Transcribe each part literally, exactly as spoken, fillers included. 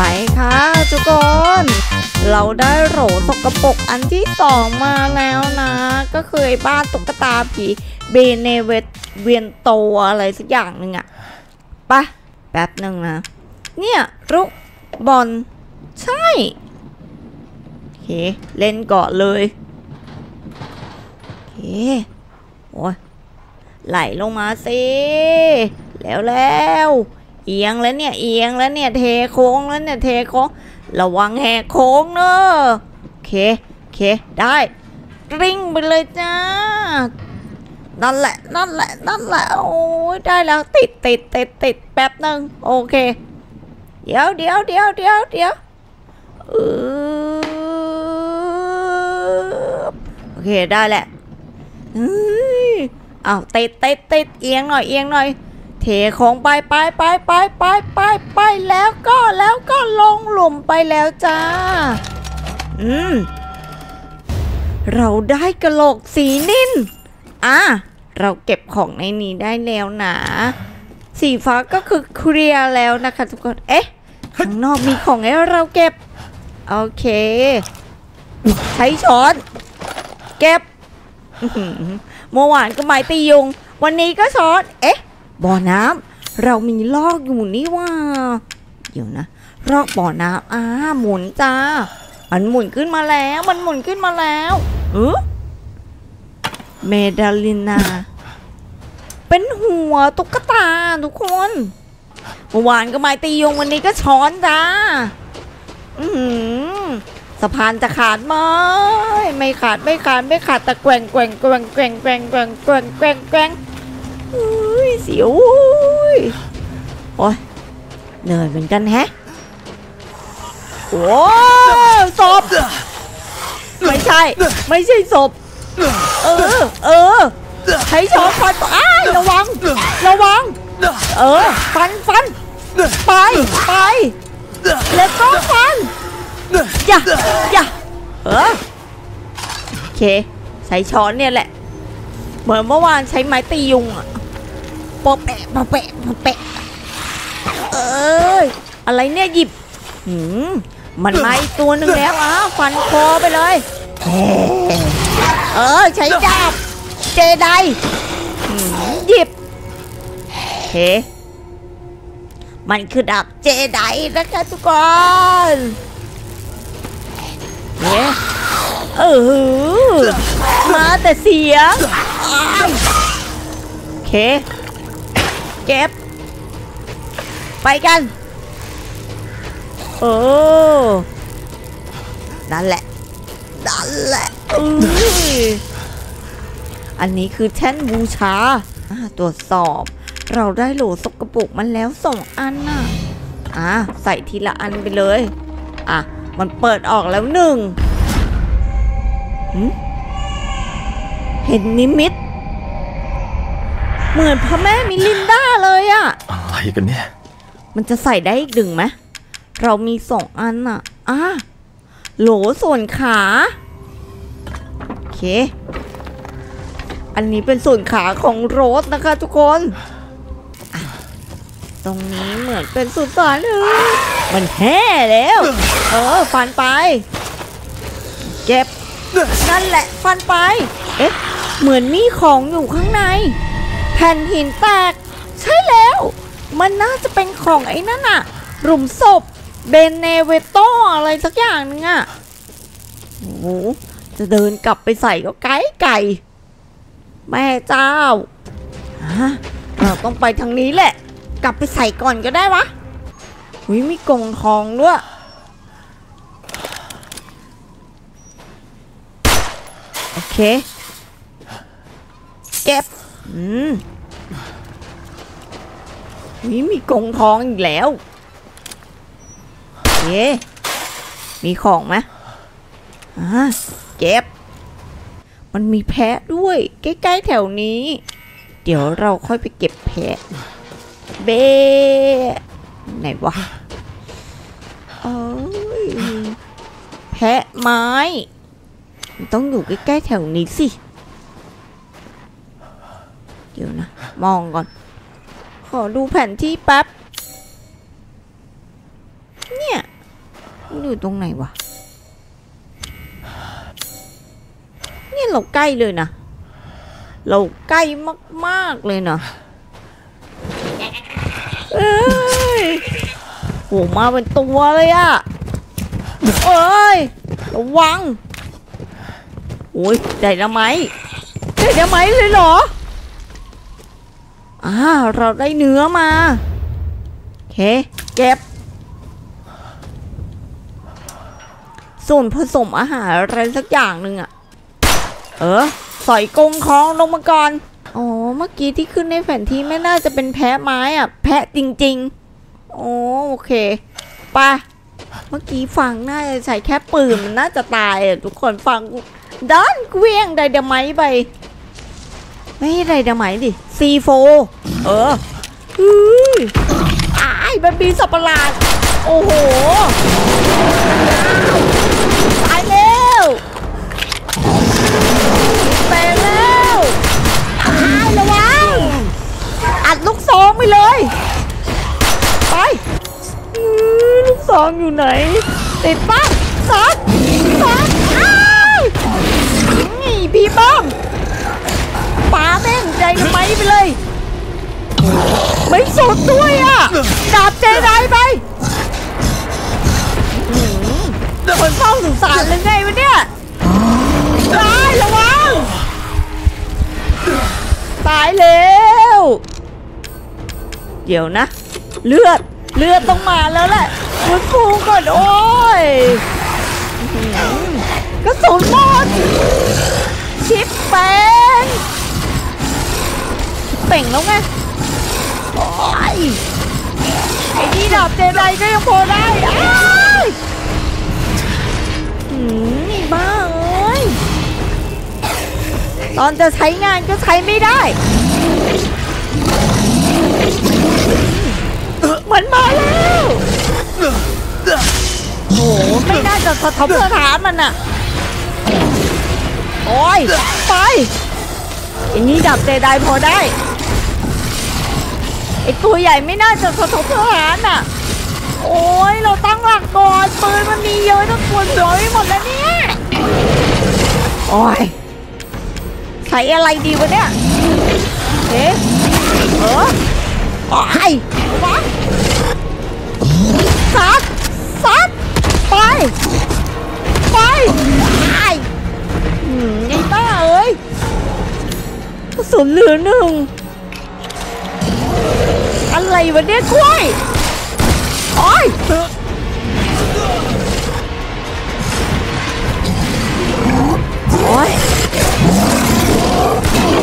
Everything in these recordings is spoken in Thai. ไปค่ะทุกคนเราได้โหลสกปรกอันที่สองมาแล้วนะก็คือไอ้บ้านตุ๊กตาผีเบเนเวตเวียนโตอะไรสักอย่างหนึ่งอะปะแป๊บหนึ่งนะเนี่ยลูกบอลใช่โอเคเล่นเกาะเลยโอเคโอ้ยไหลลงมาสิแล้วแล้วเอียงแล้วเนี่ยเอียงแล้วเนี่ยเทโค้งแล้วเนี่ยเทโค้งระวังแหกโค้งเนอะโอเคโอเคได้ริ่งไปเลยจ้านั่นแหละนั่นแหละนั่นแหละโอ้ยได้แล้วติดติดติดติดแป๊บนึงโอเคเดี๋ยวเดี๋ยวเดี๋ยวเดี๋ยวเดี๋ยวเออโอเคได้แหละเฮ้ยอ้าวติดติดติดเอียงหน่อยเอียงหน่อยเทของไปไปไปไปไปไปไปแล้วก็แล้วก็ลงหลุมไปแล้วจ้าอืมเราได้กระโหลกสีนิ่นอ่ะเราเก็บของในนี้ได้แล้วนะสีฟ้าก็คือเคลียร์แล้วนะคะทุกคนเอ๊ะข้างนอกมีของให้เราเก็บโอเคใช้ช้อนเก็บเมื่อวานก็ไม้ตียุงวันนี้ก็ช้อนเอ๊ะบ่อน้ำเรามีลอกอยู่นี่ว่าเดี๋ยวนะลอกบ่อน้ำอ่าหมุนจ้ามันหมุนขึ้นมาแล้วมันหมุนขึ้นมาแล้วเออเมดาลินาเป็นหัวตุ๊กตาทุกคนเมื่อวานก็ไม้ตียุงวันนี้ก็ช้อนจ้าอืมสะพานจะขาดไหมไม่ขาดไม่ขาดไม่ขาดแต่แกว่งแกว่งแกว่งแกว่งแกว่งแกว่งแกว่งแกว่งแกว่งอุ้ยเสียวโอ้ยเหนื่อยเหมือนกันแฮะโอ้ศพไม่ใช่ไม่ใช่ศพเออเออใช้ช้อนฟันอ้ายระวังระวังเออฟันฟันไปไปแล้วก็ฟันอย่าอย่าเออโอเคใช้ช้อนเนี่ยแหละเหมือนเมื่อวานใช้ไม้ตียุงอะปะแปะปะแปะปะแปะเอ้ยอะไรเนี่ยหยิบหืมมันไม้ตัวหนึ่งแล้วอ้าวฟันคอไปเลยเออใช้ดาบเจไดหยิบเฮ้มันคือดาบเจไดนะคะทุกคนเฮ้เออมาแต่เสียงโอเคเก็บไปกันเออนั่นแหละนั่นแหละอันนี้คือแท่นบูชาตรวจสอบเราได้โหลสกปรกมันแล้วสองอันน่ะอ่ะใส่ทีละอันไปเลยอ่ะมันเปิดออกแล้วหนึ่งเห็นนิมิตเหมือนพ่อแม่มิลินดาเลยอ่ะอะไรกันเนี่ยมันจะใส่ได้อีกดึงไหมเรามีสองอันอ่ะอ่ะโหลส่วนขาโอเคอันนี้เป็นส่วนขาของโรสนะคะทุกคนตรงนี้เหมือนเป็นสุสานเลยมันแห่แล้วเออฟันไปเก็บนั่นแหละฟันไปเอ๊ะเหมือนมีของอยู่ข้างในแผ่นหินแตกใช่แล้วมันน่าจะเป็นของไอ้นั่นอะหลุมศพเบเนเวโตอะไรสักอย่างนึงอะโอ้โหจะเดินกลับไปใส่ก็ไกลไกลแม่เจ้าฮะเราต้องไปทางนี้แหละกลับไปใส่ก่อนก็ได้วะวิมีกล่องทองด้วยโอเคเก็บอืมวิมีกล่องทองอีกแล้วเย้มีของไหมอ่าเก็บมันมีแพะด้วยใกล้ๆแถวนี้เดี๋ยวเราค่อยไปเก็บแพะเบไหนวะเอ้ยแพะไม้ต้องอยู่ใกล้ๆแถวนี้สิเดี๋ยวนะมองก่อนขอดูแผนที่แป๊บเนี่ย มันอยู่ตรงไหนวะเนี่ยเราใกล้เลยนะเราใกล้มากๆเลยนะเอ้ยโหมาเป็นตัวเลยอะเอ้ยระวังโอ้ยได้แล้วไหมได้แล้วไหมเลยเหรออ่าเราได้เนื้อมาโอเคเก็บส่วนผสมอาหารอะไรสักอย่างหนึ่งอะเออสอยกรงคล้องลงมาก่อนอ๋อเมื่อกี้ที่ขึ้นในแผนที่ไม่น่าจะเป็นแพะไม้อะแพะจริงๆโอ้โอเคไปเมื่อกี้ฟังน่าจะใช้แค่ปืนมันน่าจะตายอะทุกคนฟังด้านเกวี้ยงไดดาไมต์ไปไม่ไดดาไมต์ดิซีโฟเอออือไอ้บันบีสับประหลาดโอ้โหตายแล้วตายแล้วตายแล้วว้าวอัดลูกซองไปเลยไปลูกซองอยู่ไหนติดป้าซัดซัดพี่ป้อมป๋าแม่งใจละไมไปเลยไม่สดด้วยอ่ะดาบเจไดไปคนเฝ้าสุสานเลยไงวะเนี่ยตายระวังตายแล้วเดี๋ยวนะเลือดเลือดต้องมาแล้วแหละฟื้นฟูก่อนโอ้ยกระสุนหมดชิปเป่งเป่งแล้วไงโอ้ยไอ้นี่ดาบเจไดก็ยังพอได้อ้ายอืมไอ้บ้าเอ้ยตอนจะใช้งานก็ใช้ไม่ได้มันมาแล้วโอ้โหไม่น่าจะสะทกสะท้านมันอะโอ้ยไปอย่างนี้ดับเจไดพอได้ไอตัวใหญ่ไม่น่าจะสะทกสะท้านอ่ะโอ้ยเราตั้งหลักก่อนปืนมันมีเยอะต้องควรโดนหมดแล้วเนี่ยโอ้ยใช้อะไรดีวะเนี่ยเอ๊ะเออโอ้ยวัดซัดซัดไปไปไอ้ไอ้บ้าเอ้ยกระสุนเหลือหนึ่งอะไรวะเนี่ยกล้วยโอ้ยโอ้ย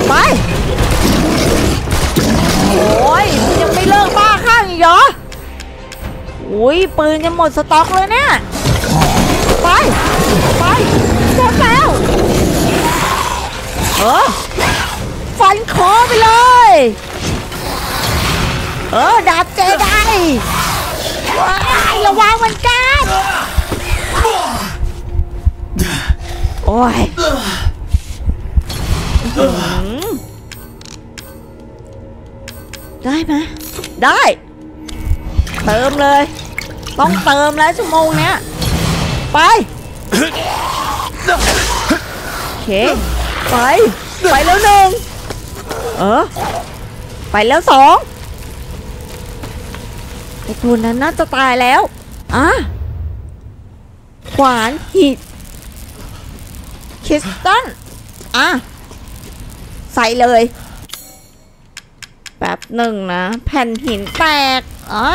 ไปโอ้ยยังไม่เลิกบ้าข้างอีกเหรออุ้ยปืนยังหมดสต็อกเลยเนี่ยไปไปเสร็จแล้วเออฟันคอไปเลยเออดาบเจไดระวังมันกันโอ้ยได้ไหมได้เติมเลยต้องเติมแล้วชั่วโมงเนี้ยไปโอเคไปไปแล้วหนึ่งเออไปแล้วสองไอ้ตัวนั้นน่าจะตายแล้วอ่ะขวานหินคริสตัลอ่ะใส่เลยแป๊บหนึ่งนะแผ่นหินแตกอ่ะ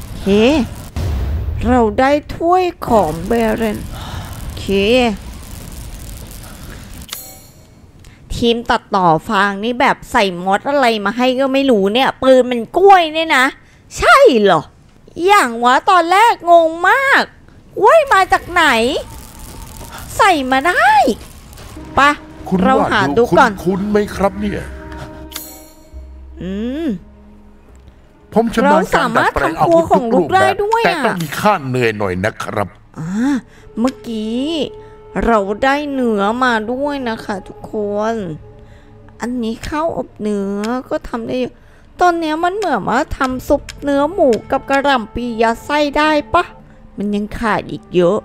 โอเคเราได้ถ้วยของเบเรนโอเคทีมตัดต่อฟางนี่แบบใส่มอสอะไรมาให้ก็ไม่รู้เนี่ยปืนมันกล้วยเนี่ยนะใช่เหรออย่างวะตอนแรกงงมากกล้วยมาจากไหนใส่มาได้ปะเราหาดูก่อนคุ้นไหมครับเนี่ยอืมผมชำนาญการดัดแปลงอาวุธของลูกได้ด้วยแต่ต้องมีค่าเหนื่อยหน่อยนะครับอ่าเมื่อกี้เราได้เนื้อมาด้วยนะคะทุกคนอันนี้ข้าวอบเนื้อก็ทำได้ ตอนนี้มันเหมือนว่าทำซุปเนื้อหมูกับกระหล่ำปียัดไส้ได้ปะมันยังขาดอีกเยอะ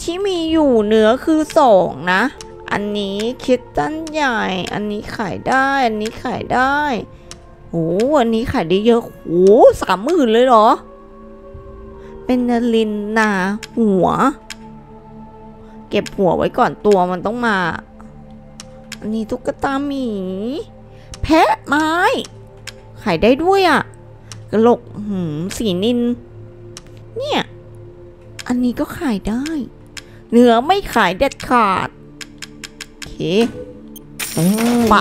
ที่มีอยู่เนื้อคือสองนะอันนี้คิดตั้นใหญ่อันนี้ขายได้อันนี้ขายได้โอ้อันนี้ขายได้เยอะโอ้สามหมื่นเลยเหรอเป็นนาลินนาหัวเก็บหัวไว้ก่อนตัวมันต้องมาอันนี้ตุ๊กตาหมีแพะไม้ขายได้ด้วยอ่ะกระโหลกหืมสีนินเนี่ยอันนี้ก็ขายได้เนื้อไม่ขายเด็ดขาดโอเคไป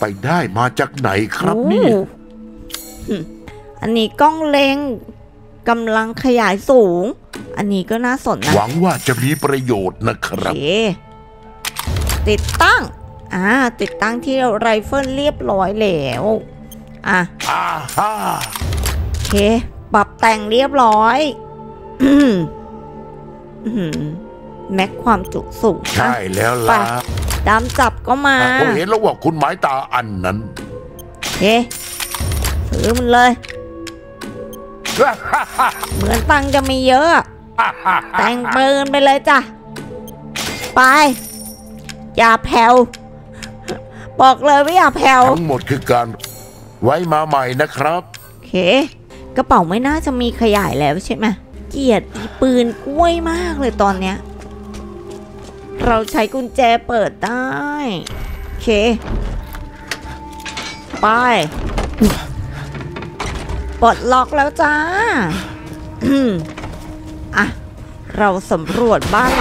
ไปได้มาจากไหนครับนี่อันนี้กล้องเล็งกำลังขยายสูงอันนี้ก็น่าสนนะหวังว่าจะมีประโยชน์นะครับ okay. ติดตั้งอ่าติดตั้งที่ไรเฟิลเรียบร้อยแล้วอ่ะอ่าฮ่าโอเคปรับแต่งเรียบร้อย แม็กความจุสูงใช่แล้วล่ะดำจับก็มาผมเห็นแล้วว่าคุณหมายตาอันนั้นโอเคถือมันเลยเหมือนตังจะมีเยอะแต่งปืนไปเลยจ้ะไปอย่าแผ่วบอกเลยว่าอย่าแผ่วทั้งหมดคือการไว้มาใหม่นะครับโอเคกระเป๋าไม่น่าจะมีขยายแล้วใช่ไหมเกลียดอีปืนกล้วยมากเลยตอนเนี้ยเราใช้กุญแจเปิดได้โอเคไปปลดล็อกแล้วจ้า อ่ะเราสำรวจบ้าน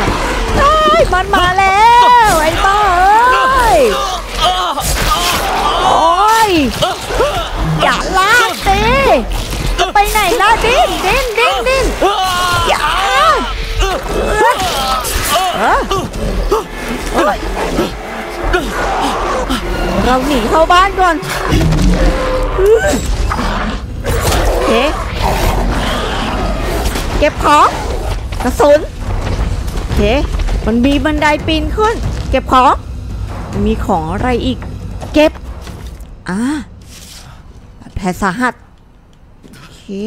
ได้มันมาแล้วไอ้บ้าเอ้ยโอ้ยอย่าลากสิจะไปไหนล่ะดิ้นดิ้นดิ้นดิ้นอย่าเราหนีเข้าบ้านก่อนเก็บของกระสุนเฮ้มันมีบันไดปีนขึ้นเก็บของมีของอะไรอีกเก็บอ่าแผลสาหัสเฮ้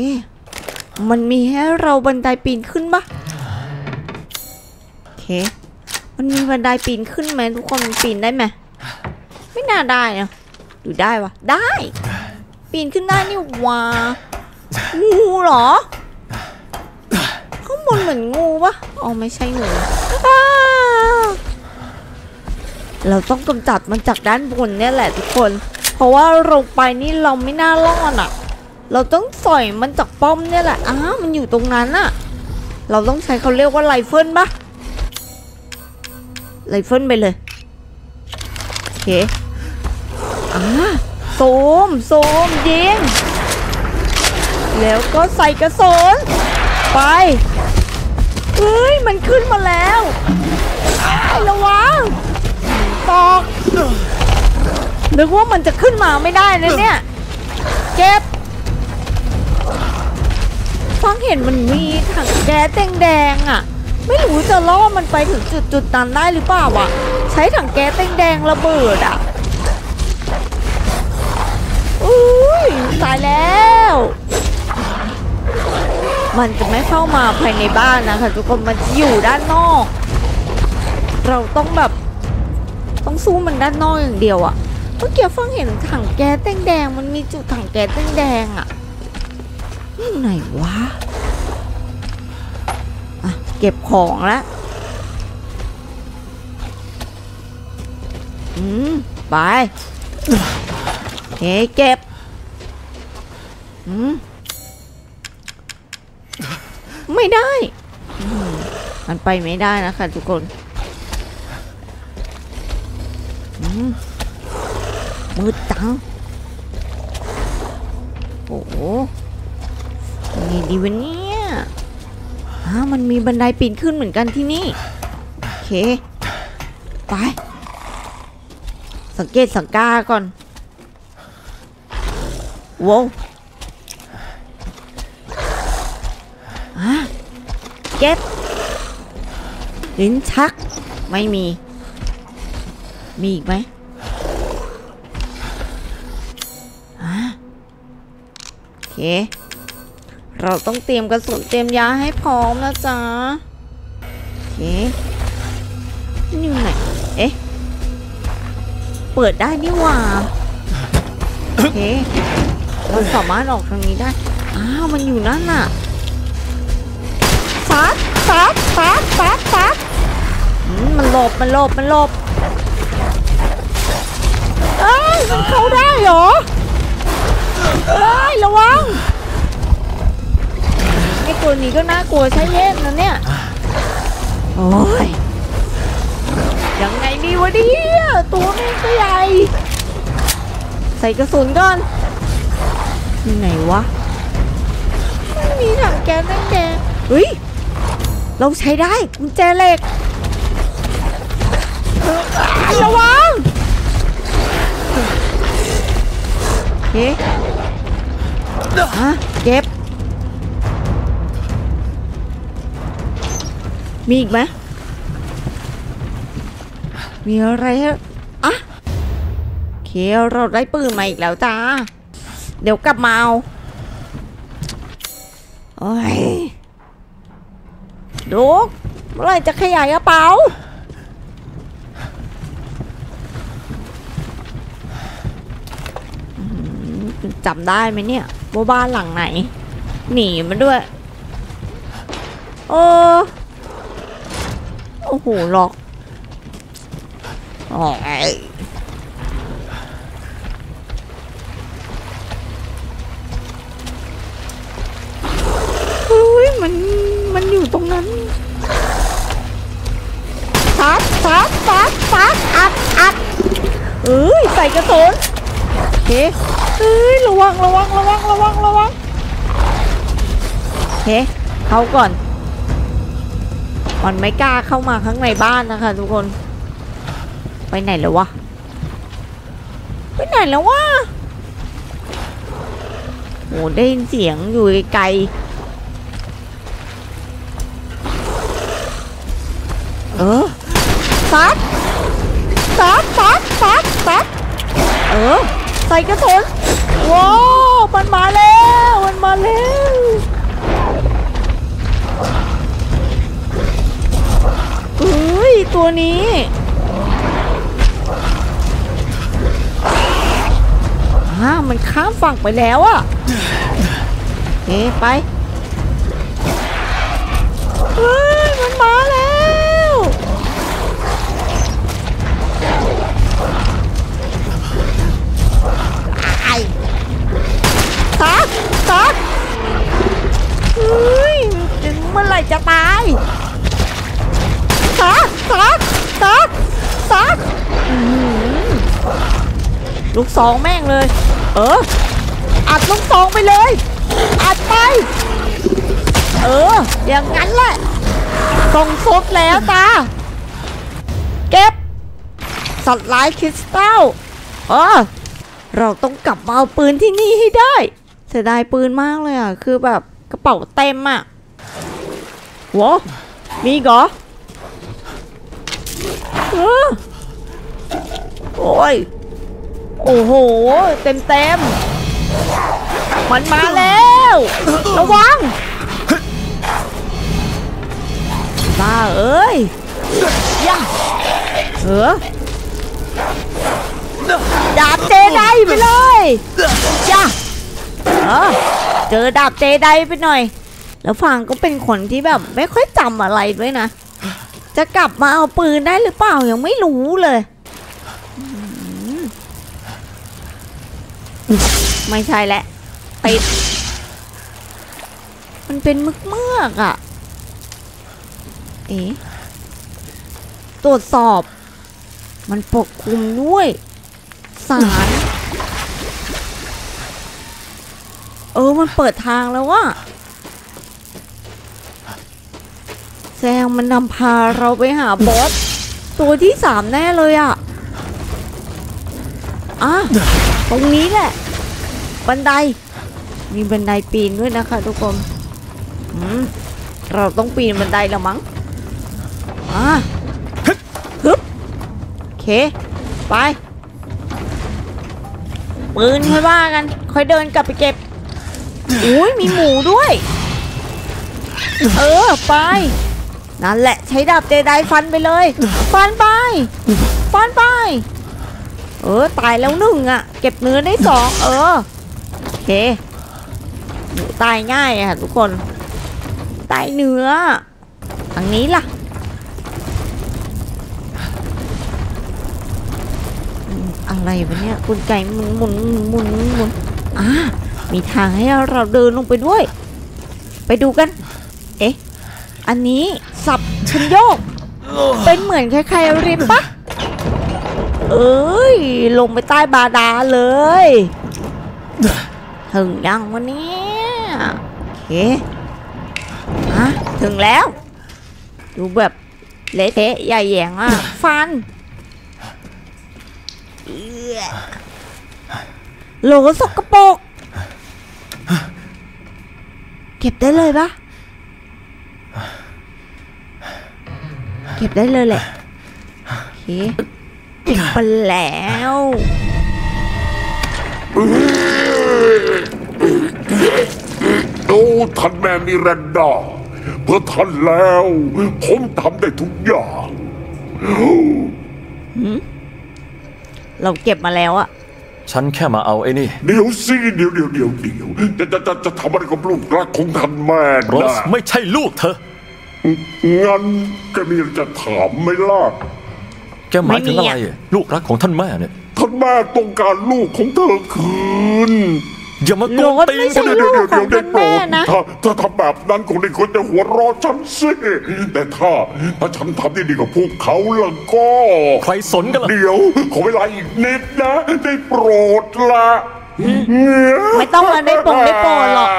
มันมีให้เราบันไดปีนขึ้นปะเฮ้มันมีบันไดปีนขึ้นไหมทุกคนปีนได้ไหมไม่น่าได้นะดูได้วะได้ปีนขึ้นได้นี่วะงูเหรอข้างบนเหมือนงูปะอ๋อไม่ใช่งูเราต้องกำจัดมันจากด้านบนเนี่ยแหละทุกคนเพราะว่าลงไปนี่เราไม่น่ารอดอ่ะเราต้องสอยมันจากป้อมเนี่ยแหละอ้ามันอยู่ตรงนั้นอ่ะเราต้องใช้เขาเรียกว่าไรเฟิลปะไรเฟิลไปเลยโอเคอ่าซูมซูมยิงแล้วก็ใส่กระสุนไปเฮ้ยมันขึ้นมาแล้วระวังตอกนึกว่ามันจะขึ้นมาไม่ได้นะเนี่ยเก็บฟังเห็นมันมีถังแก๊สแดงๆอ่ะไม่รู้จะล่อมันไปถึงจุดๆนั้นได้หรือเปล่าวะใช้ถังแก๊สแดงๆระเบิดอ่ะอุ้ยตายแล้วมันจะไม่เข้ามาภายในบ้านนะคะทุกคนมันอยู่ด้านนอกเราต้องแบบต้องสู้มันด้านนอกอย่างเดียวอะเมื่อกี้ฟังเห็นถังแก๊สแดงๆมันมีจุดถังแก๊สแดงๆอะนี่ไหนวะอ่ะเก็บของแล้วอืมไปเฮ้ยเก็บอืมไม่ได้มันไปไม่ได้นะคะทุกคนมืดจังโอ้โหยังไงดีวะเนี่ยฮะมันมีบันไดปีนขึ้นเหมือนกันที่นี่โอเคไปสังเกตสังกาก่อนโว้เก็บลิ้นชักไม่มีมีอีกไหม เคเราต้องเตรียมกระสุนเตรียมยาให้พร้อมนะจ๊ะโอเคนี่ไหนเอ๊ะเปิดได้นี่หว่าโอเคเราสามารถออกทางนี้ได้อ้าวมันอยู่นั่นน่ะซัดซัดซัดซัดซัดมันหลบมันหลบมันหลบเอ้ยมันเข้าได้เหรอเอ้ยระวังไอ้ตัวนี้ก็น่ากลัวใช่เล่นนะเนี่ยโอ้ยยังไงดีวะเนี่ยตัวแม่งก็ใหญ่ใส่กระสุนก่อนยังไงวะไม่มีถังแก๊สนั่นแกเฮ้ยเราใช้ได้กุญแจเหล็กระวังเฮ้ยฮะเก็บมีอีกไหมมีอะไรอ่ะเขียวเราได้ปืนมาอีกแล้วจ้าเดี๋ยวกลับมาเอาโอ้ยดูเมื่อไรจะขยายกระเป๋าจำได้ไหมเนี่ยว่าบ้านหลังไหนหนีมันด้วยโอ้โอ้โหหลอกเฮ้ยมันมันอยู่ตรงนั้นซัดซัดซัดซัดอัดอัดเอ้ยใส่กระสุนเฮ้ยเอ้ยระวังระวังระวังระวังระวังเฮ้ยเข้าก่อนมันไม่กล้าเข้ามาข้างในบ้านนะคะทุกคนไปไหนแล้ววะไปไหนแล้ววะโอ้ได้ยินเสียงอยู่ไกลเออซัดซัดซัดซัดซัดเออใส่กระสุนว้าวมันมาแล้วมันมาแล้วเอ้ยตัวนี้ฮ่ามันข้ามฝั่งไปแล้วอ่ะเอ๊ะไปเฮ้ยมันมาแล้วไอ้ซัดซัดเฮ้ยถึงเมื่อไหร่จะตายซัดซัดซัดซัดลูกสองแม่งเลยเอออัดลูกสองไปเลยอัดไปเอออย่างนั้นแหละต้องซดแล้วตาเก็บสัตว์ร้ายคริสตัลเออเราต้องกลับมาเอาปืนที่นี่ให้ได้เสียดายปืนมากเลยอ่ะคือแบบกระเป๋าเต็มอ่ะโว้มีอีกเหรอเออโอ้ยโอ้โหเต็มเต็มมันมาแล้วระวังบ้าเอ้ยยะเออดาบเจไดไปเลยยะเออเจอดาบเจไดไปหน่อยแล้วฟังก็เป็นคนที่แบบไม่ค่อยจำอะไรด้วยนะจะกลับมาเอาปืนได้หรือเปล่ายังไม่รู้เลยไม่ใช่แหละติดมันเป็นมึกเมือกอ่ะเอ๊ะตรวจสอบมันปกคลุมด้วยสารเออมันเปิดทางแล้วว่ะแซงมันนำพาเราไปหาบอสตัวที่สามแน่เลยอ่ะอ่ะตรงนี้แหละบันไดมีบันไดปีนด้วยนะคะทุกคนเราต้องปีนบันไดแล้วมั้งอ่ะฮึบโอเคไปปืนค่อยว่ากันค่อยเดินกลับไปเก็บ อุ้ยมีหมูด้วยเออไปนั่นแหละใช้ดาบเจไดฟันไปเลยฟันไปฟันไปเออตายแล้วหนึ่งอ่ะเก็บเนื้อได้สองเออโอเคตายง่ายอะทุกคนตายเนื้อทางนี้ล่ะอะไรวะเนี่ยกุญแจหมุนหมุนหมุนหมุนอ่ะมีทางให้เราเดินลงไปด้วยไปดูกันเอ๊ะอันนี้สับชันโยกเป็นเหมือนใครๆเรียนปะเอ้ยลงไปใต้บาดาลเลยถึงยังวันนี้โอเคฮะถึงแล้วดูแบบเละเทะใหญ่แยงอ่ะฟันโหลสกปรกเก็บได้เลยปะเก็บได้เลยแหละเก็บไปแล้วโอ้ท่านแม่มิรันดาเพื่อท่านแล้วผมทำได้ทุกอย่างเราเก็บมาแล้วอะฉันแค่มาเอาไอ้นี่เดี๋ยวสิเดี๋ยวเดี๋ยวเดี๋ยวเดี๋ยวจะจะจะจะทำอะไรกับลูกรักของท่านแม่นะโรสไม่ใช่ลูกเธองั้นแกมีจะถามไม่ล่ะแกหมายถึงอะไรลูกรักของท่านแม่เนี่ยท่านแม่ต้องการลูกของเธอคืนอย่ามาโกงตีนฉันเดี๋ยวเดี๋ยวเดี๋ยวได้โปรดถ้าถ้าทำแบบนั้นคนในคนจะหัวเราะฉันสิแต่ถ้าถ้าฉันทำได้ดีกับพวกเขาล่ะก็ใครสนกันล่ะเดี๋ยวขอเวลาอีกนิดนะได้โปรดละไม่ต้องมาได้โปรดได้โปรดหรอก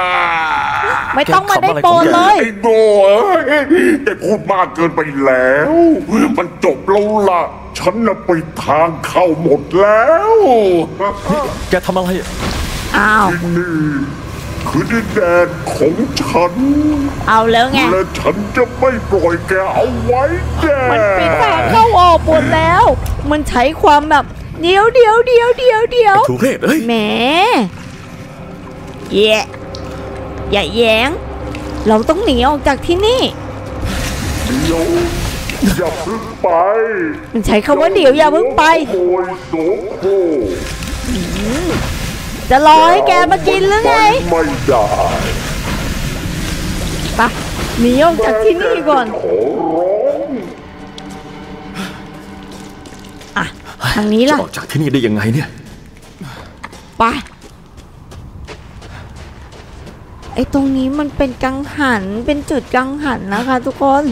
ไม่ต้องมาได้โปรดเลยไอ้โง่แต่พูดมากเกินไปแล้วมันจบแล้วล่ะฉันน่ะไปทางเข้าหมดแล้วแกทำอะไรที่นี่คือดินแดนของฉันเอาแล้วไงและฉันจะไม่ปล่อยแกเอาไว้แกมันปิดตาเข้าออกหมดแล้วมันใช้ความแบบเดียวเดียวเดียวเดียวเดียวถูกเหตุเอ้ยแหมแย่อย่าแย้งเราต้องหนีออกจากที่นี่เดี๋ยวอย่าเพิ่งไปมันใช้คำว่าเดี๋ยวอย่าเพิ่งไปจะรอให้แกมากินหรือไงไม่ได้ปะหนีออกจากที่นี่ก่อนอ่ะทางนี้ล่ะออกจากที่นี่ได้ยังไงเนี่ยไปไอ้ตรงนี้มันเป็นกังหันเป็นจุดกังหันนะคะทุกคน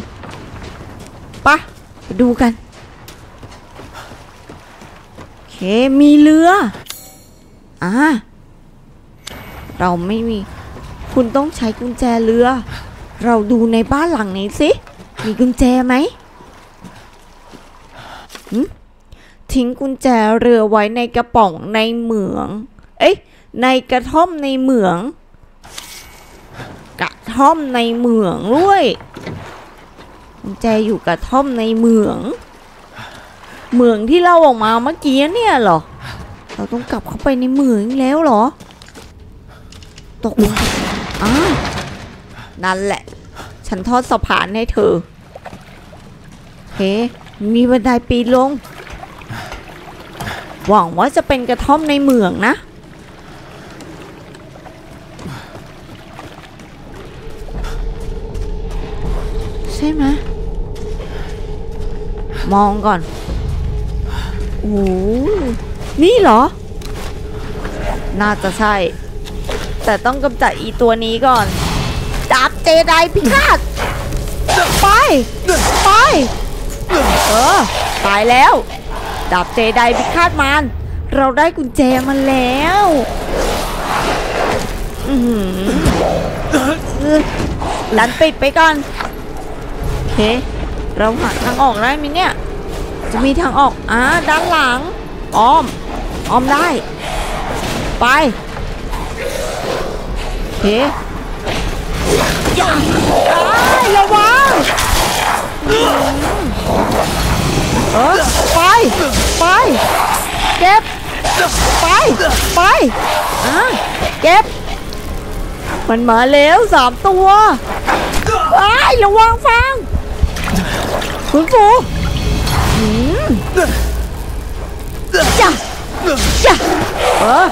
ปะดูกันโอเคมีเรืออ่าเราไม่มีคุณต้องใช้กุญแจเรือเราดูในบ้านหลังนี้สิมีกุญแจไหมทิ้งกุญแจเรือไว้ในกระป๋องในเหมืองเอ้ยในกระท่อมในเหมืองกระท่อมในเหมืองด้วยกุญแจอยู่กระท่อมในเหมืองเหมืองที่เราออกมาเมื่อกี้เนี่ยเหรอเราต้องกลับเข้าไปในเหมืองแล้วเหรอตกอ้าวนั่นแหละฉันทอดสะพานให้เธอเฮ้มีบันไดปีนลงหวังว่าจะเป็นกระท่อมในเหมืองนะใช่ไหมมองก่อนโอ้นี่เหรอน่าจะใช่แต่ต้องกำจัดอีตัวนี้ก่อนดาบเจไดพิฆาตไปไปเออตายแล้วดาบเจไดพิฆาตมันเราได้กุญแจมาแล้วอืมดันปิดไปก่อนเฮ้เราหาทางออกได้ไหมเนี่ยจะมีทางออกอ่าด้านหลังอ้อมอ้อมได้ไปเฮ้ยอย่าวางเออไปไปเก็บไปไปอ่ะเก็บ มันมาแล้วสามตัวไอ้ระวังฟังคุณฟูจ้ะจ้ะเออ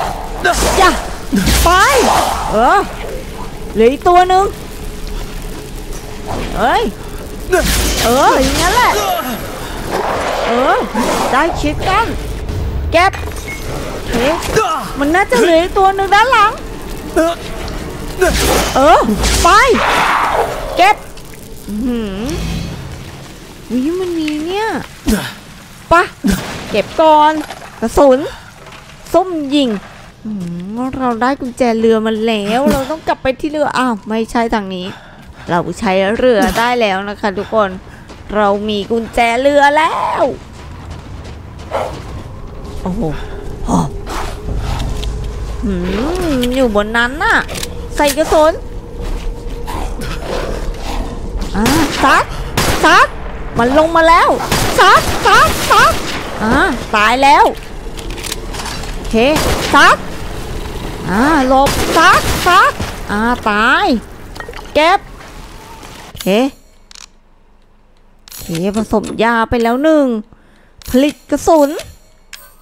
จ้ะไปเออเหลืออีกตัวหนึ่งเอ้ยเอออย่างนั้นแหละเออได้คิดกันแก็บเฮ้ยมันน่าจะเหลือตัวหนึ่งด้านหลังเออไปเก็บหืมวิมันมีเนี่ยปะเก็บก่อนกระสุนส้มยิงเราได้กุญแจเรือมาแล้วเราต้องกลับไปที่เรืออ้าวไม่ใช่ทางนี้เราใช้เรือได้แล้วนะคะทุกคนเรามีกุญแจเรือแล้วโอ้โหอยู่บนนั้นน่ะใส่กระสุนอ่าซัดซัดมันลงมาแล้วซัดซัดซัดอ่าตายแล้วโอเคซัดอ่าหลบซัดซัดอ่าตายเก็บเฮ้เฮ้ผสมยาไปแล้วหนึ่งผลิตกระสุน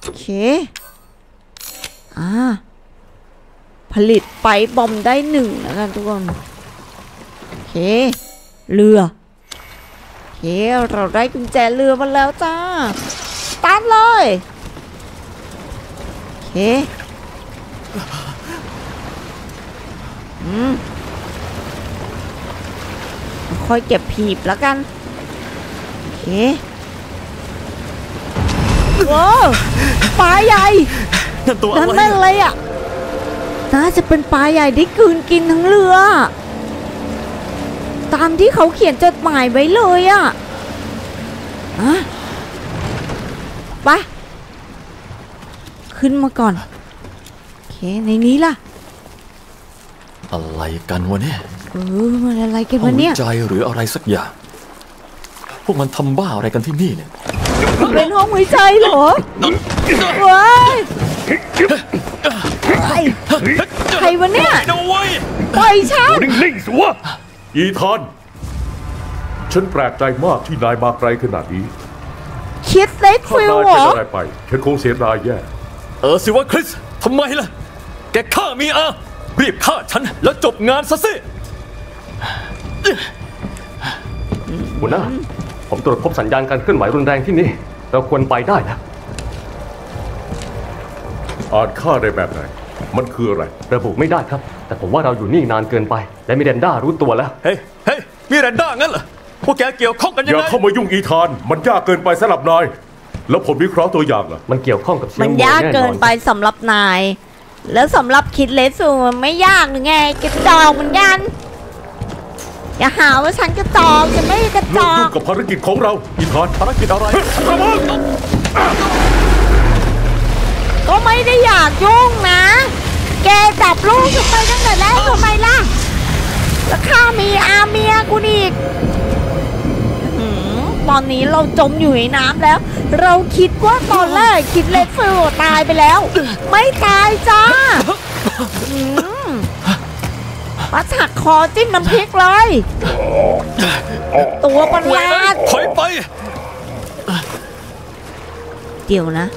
โอเคอ่าผลิตไปบอมได้หนึ่งแล้วกันทุกคนโอเคเรือโอเคเราได้กุญแจเรือมาแล้วจ้าตามเลยโอเคอืมค่อยเก็บผีบแล้วกันโอเคโอ้ปลาใหญ่นั่นแม่นอะไรอ่ะน่าจะเป็นปลาใหญ่ที่กลืนกินทั้งเรือตามที่เขาเขียนจดหมายไว้เลยอ่ะอะไปขึ้นมาก่อนโอเคในนี้ล่ะอะไรกันวะเนี่ยเออมันอะไรกันวะเนี่ยใจหรืออะไรสักอย่างพวกมันทำบ้าอะไรกันที่นี่เนี่ยเป็นห้องหัวใจเหรอว้ายใครวะเนี่ยปล่อยฉันนิ่งๆสิวะอีธานฉันแปลกใจมากที่นายมาไกลขนาดนี้คิดเล็กฟิวเหรอถ้านายเป็นอะไรไปฉันคงเสียดายแย่เออสิวะคริสทำไมล่ะแกฆ่ามีอารีบฆ่าฉันแล้วจบงานซะสิหัวหน้าผมตรวจพบสัญญาณการเคลื่อนไหวรุนแรงที่นี่เราควรไปได้นะอาจฆ่าได้แบบไหนมันคืออะไรระบุไม่ได้ครับแต่ผมว่าเราอยู่นี่นานเกินไปและมิเรนด้ารู้ตัวแล้วเฮ้ยเฮ้ยมิเรนด้างั้นเหรอพวกแกเกี่ยวข้องกันยังไงอย่าเข้ามายุ่งอีธานมันยากเกินไปสำหรับนายแล้วผลวิเคราะห์ตัวอย่างล่ะมันเกี่ยวข้องกับเชื้อโรคมันยากเกินไปสำหรับนายแล้วสำหรับคิดเลสซูมันไม่ยากหรือไงกระจอกเหมือนกันอย่าหาว่าฉันกระจอกจะไม่กระจอกยุ่งกับภารกิจของเราอีธานภารกิจอะไรก็ไม่ได้อยากยุ่งนะแกจับลูกฉันไปตั้งแต่แรกทำไมล่ะแล้วข้ามีอาเมียกูอีกตอนนี้เราจมอยู่ในน้ำแล้วเราคิดว่าตอนแรกคิดเล็กฟิวตายไปแล้วไม่ตายจ้ามาถักคอจิ้มน้ำพริกเลยตัวประหลาดถอยไปเดี๋ยวนะ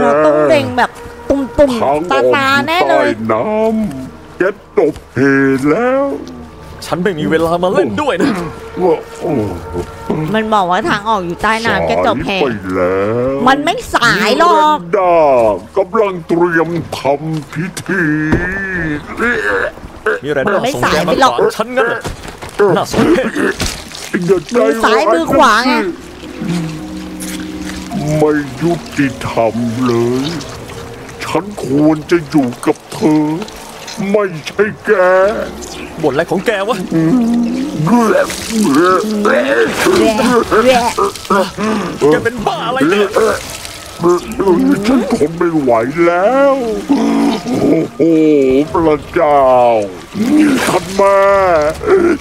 เราต้องเด้งแบบตุ่มตุ่มตาตาแน่เลยน้ำแกตกเหวแล้วฉันไม่มีเวลามาเล่นด้วยนะมันบอกว่าทางออกอยู่ใต้น้ำแกจบแพงมันไม่สายหรอกกำลังเตรียมทำพิธีมีอะไรน่าสนใจมาหลอกฉันงั้นน่าสนใจมือซ้ายมือขวาไงไม่ยุติธรรมเลยฉันควรจะอยู่กับเธอไม่ใช่แกบ่นอะไรของแกวะแกเป็นบ้าอะไรเนี่ยฉันทนไม่ไหวแล้วโอ้โหพระเจ้าทำไม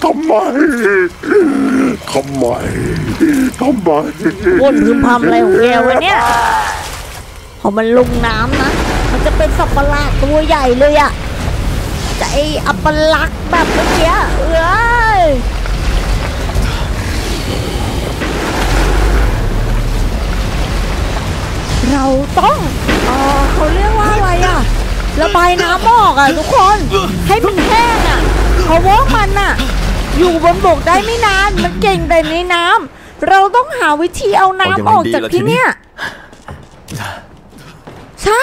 ทำไมทำไมทำไมบ่นคือพามอะไรของแกวะเนี่ยพอมันลงน้ำนะมันจะเป็นสัตว์ประหลาดตัวใหญ่เลยอะ จะไออัปลักษณ์แบบเมื่อกี้เอ้ยเราต้องเออเขาเรียกว่าอะไรอ่ะระบายน้ำออกอ่ะทุกคนให้มันแห้งอ่ะเขาวอกมันอ่ะอยู่บนบกได้ไม่นานมันเก่งแต่ในน้ำเราต้องหาวิธีเอาน้ำออกจากที่เนี่ยใช่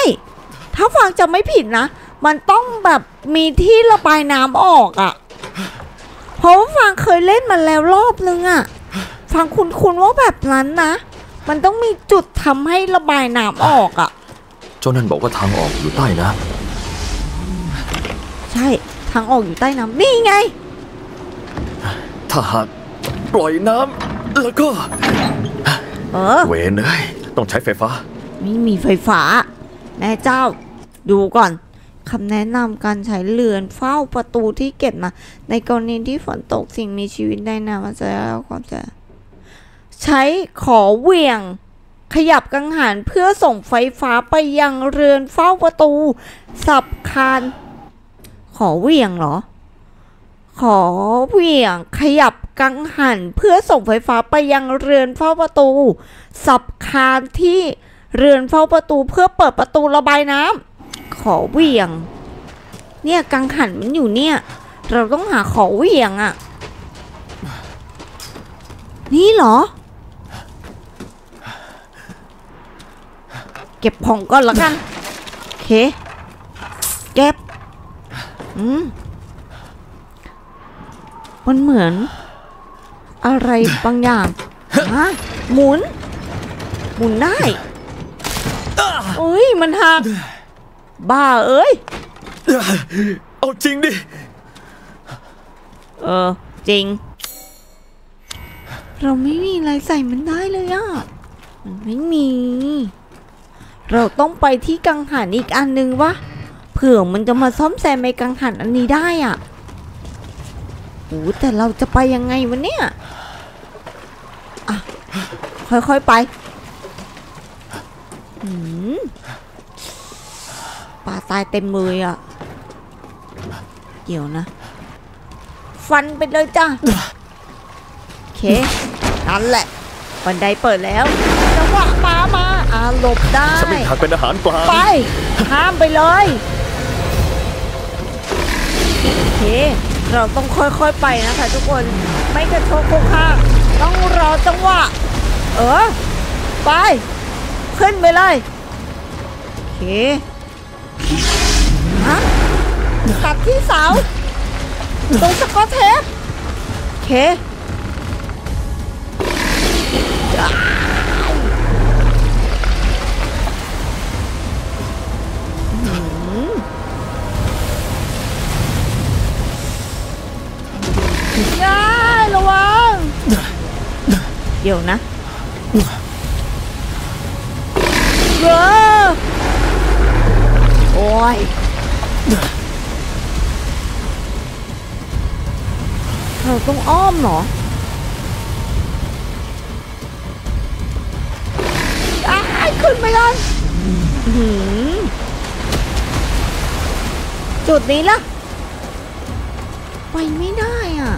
ถ้าฟังจะไม่ผิดนะมันต้องแบบมีที่ระบายน้ำออกอ่ะเพราะว่าฟังเคยเล่นมาแล้วรอบนึงอ่ะฟังคุณคุณว่าแบบนั้นนะมันต้องมีจุดทำให้ระบายน้ำออกอ่ะเจ้านั่นบอกว่าทางออกอยู่ใต้น้ำใช่ทางออกอยู่ใต้น้ำนี่ไงถ้าหากปล่อยน้ำแล้วก็เออเวนเลยต้องใช้ไฟฟ้าไม่มีไฟฟ้าแม่เจ้าดูก่อนคำแนะนำการใช้เรือนเฝ้าประตูที่เก็บมาในกรณีที่ฝนตกสิ่งมีชีวิตได้นะมันจะได้รับความเสียใช้ขอเหวี่ยงขยับกังหันเพื่อส่งไฟฟ้าไปยังเรือนเฝ้าประตูสับคานขอเหวี่ยงเหรอขอเหวี่ยงขยับกังหันเพื่อส่งไฟฟ้าไปยังเรือนเฝ้าประตูสับคานที่เรือนเฝ้าประตูเพื่อเปิดประตูระบายน้ำขอเหวี่ยงเนี่ยกังหันมันอยู่เนี่ยเราต้องหาขอเหวี่ยงอ่ะนี่เหรอเก็บของก่อนละกันโอเคเก็บอืมมันเหมือนอะไรบางอย่างฮะหมุนหมุนได้อุ้ยมันหักบ้าเอ้ยเอาจริงดิเออจริงเราไม่มีอะไรใส่มันได้เลยอ่ะมันไม่มีเราต้องไปที่กังหันอีกอันนึงวะเผื่อมันจะมาซ่อมแซมในกังหันอันนี้ได้อ่ะโอ้แต่เราจะไปยังไงวะเนี่ยอ่ะค่อยๆไปอืมปลาตายเต็มมืออ่ะเดี๋ยวนะฟันไปเลยจ้ะโอเคนั่นแหละบันไดเปิดแล้วจังหวะปลามาอ่ะหลบได้ฉันไม่อยากเป็นอาหารปลาไปห้ามไปเลยโอเคเราต้องค่อยๆไปนะคะทุกคนไม่กระโชกโคกข้างต้องรอจังหวะเออไปขึ้นไปเลยโอเคฮะตัดที่เสาตรงสกอตเทปโอเคย่าระวังเดี๋ยวนะเว้อโอ้ยเราต้องอ้อมเหรออ้ายขึ้นไปเลยจุดนี้ล่ะไปไม่ได้อ่ะ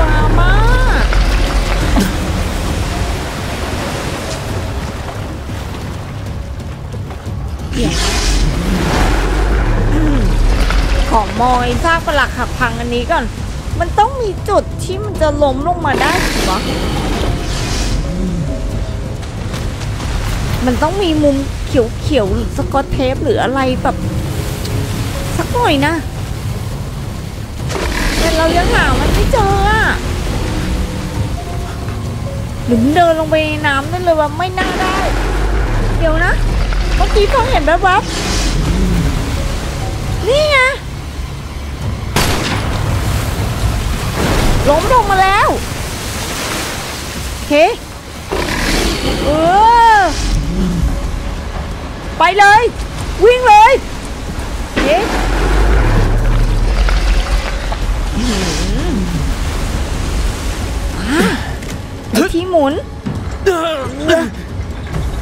ปลามาเดี๋ยวของมอยซากปลักหักพังอันนี้ก่อนมันต้องมีจุดที่มันจะล้มลงมาได้หรือเปล่ามันต้องมีมุมเขียวๆหรือสกอตเทปหรืออะไรแบบสักหน่อยนะแต่เรายังหามันไม่เจออ่ะหรือเดินลงไปในน้ำนั่นเลยว่าไม่น่าได้เดี๋ยวนะเมื่อกี้เขาเห็นแว๊บๆนี่ไงล้มลงมาแล้วเฮ้เออไปเลยวิ่งเลยเฮ้ที่หมุน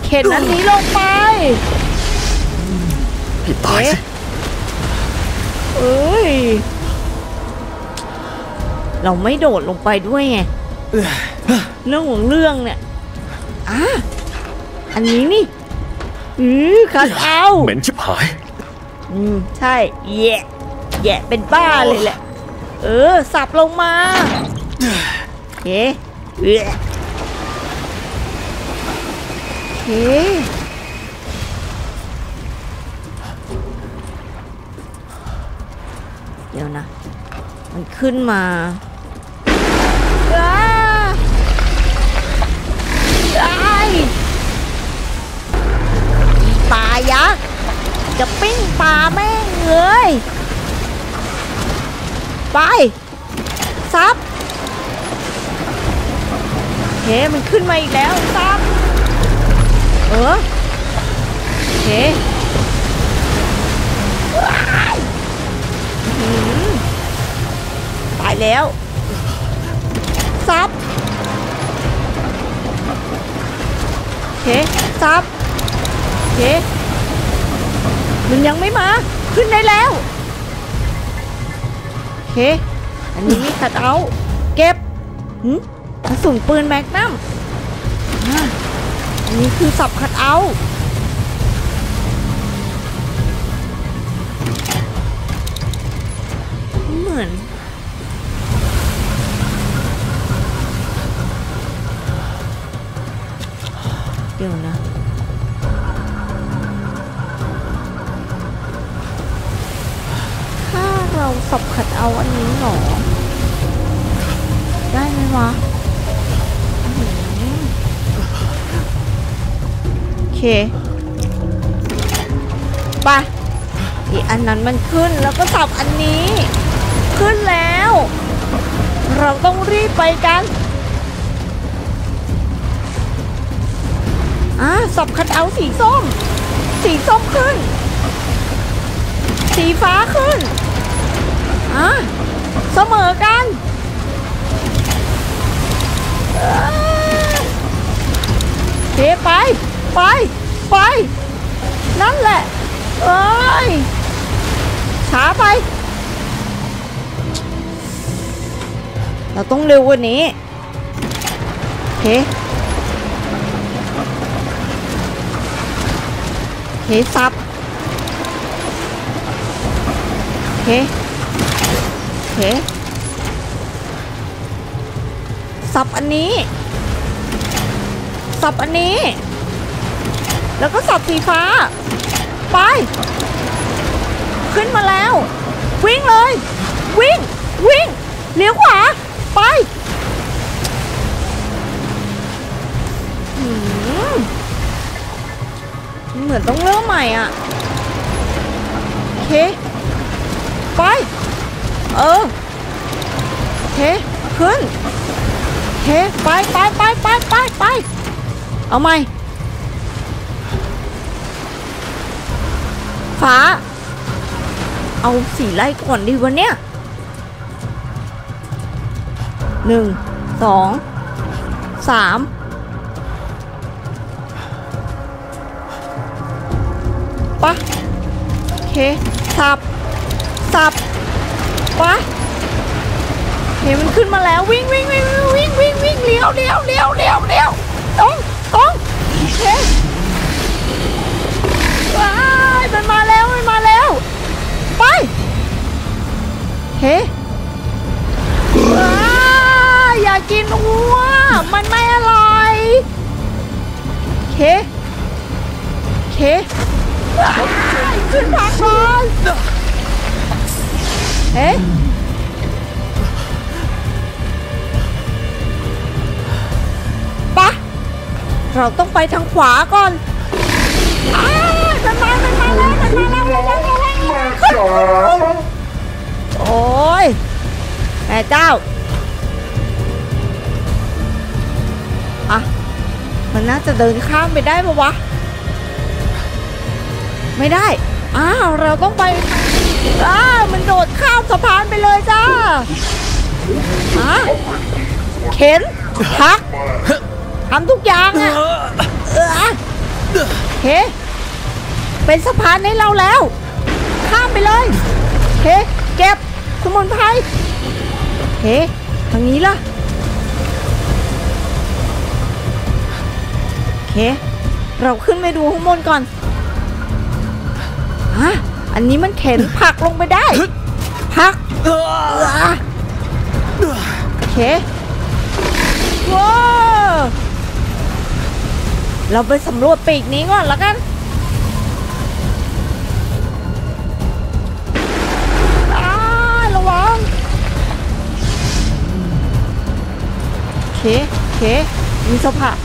เข็นอันนี้ลงไปพี่ตายสิเอ้ยเราไม่โดดลงไปด้วยไงเรื่องของเรื่องเนี่ยอ่ะอันนี้นี่อือคัดเอาเหม็นชิบหายอืมใช่แย่แย่เป็นบ้าเลยแหละเออสับลงมาเฮ้เฮ้เดี๋ยวนะมันขึ้นมาป่ายักษ์จะปิ้งป่าแม่งเลยไปซับเฮ้มันขึ้นมาอีกแล้วซับเออเฮ้ตายแล้วซับเฮ้ซับเฮ้มันยังไม่มาขึ้นได้แล้วเฮ้อันนี้นี่ขัดเอาเก็บหืมกระสุนปืนแม็กนัมอันนี้คือสับขัดเอาเหมือนเดี๋ยวนะเราสับขัดเอาอันนี้หรอได้ไหมวะโอเคไปอีอันนั้นมันขึ้นแล้วก็สับอันนี้ขึ้นแล้วเราต้องรีบไปกันอ่ะสับขัดเอาสีส้มสีส้มขึ้นสีฟ้าขึ้นอ่ะเสมอกันเฮ้ไปไปไปนั่นแหละเอ้ยช้าไปเราต้องเร็วกว่านี้เฮ้เฮ้ซับเฮ้เฮ้สับอันนี้สับอันนี้แล้วก็สับสีฟ้าไปขึ้นมาแล้ววิ่งเลยวิ่งวิ่งเลี้ยวขวาไปเหมือนต้องเริ่มใหม่อ่ะโอเคไปเออเฮ้ขึ้นเฮ้ไปไปไปไปไปไปเอาใหม่ฟ้าเอาสี่ไล่ก่อนดีวะเนี่ยหนึ่งสองสามปะเฮ้สับสับวะเฮ้มันขึ้นมาแล้ววิ่งวิ่งวิ่งวิ่งวิ่งวิ่งเลี้ยวเลี้ยวเลี้ยวเลี้ยวเลี้ยวตรงตรงเฮ้ว้ายมันมาแล้วมันมาแล้วไปเฮ้ว้ายอย่ากินวัวมันไม่อร่อยเฮ้เฮ้ขึ้นพักก่อนเฮ้ปะเราต้องไปทางขวาก่อนอ้ามันมามันมาแล้วมันมาแล้วมันมาแล้วโอ้ยแม่เจ้าอ่ะมันน่าจะเดินข้ามไปได้ปะวะไม่ได้อ้าวเราต้องไปอ้ามันโดดข้ามสะพานไปเลยจ้าอ่ะเข็นพักทำทุกอย่างอ่ะ เคเป็นสะพานให้เราแล้วข้ามไปเลยเคเก็บสมุนไพรเคทางนี้ล่ะเคเราขึ้นไปดูข้างบนก่อนฮะอันนี้มันเข็นผักลงไปได้ผักเคว้าวเราไปสำรวจปีกนี้ก่อนละกันระวังเคเคมีสะพาน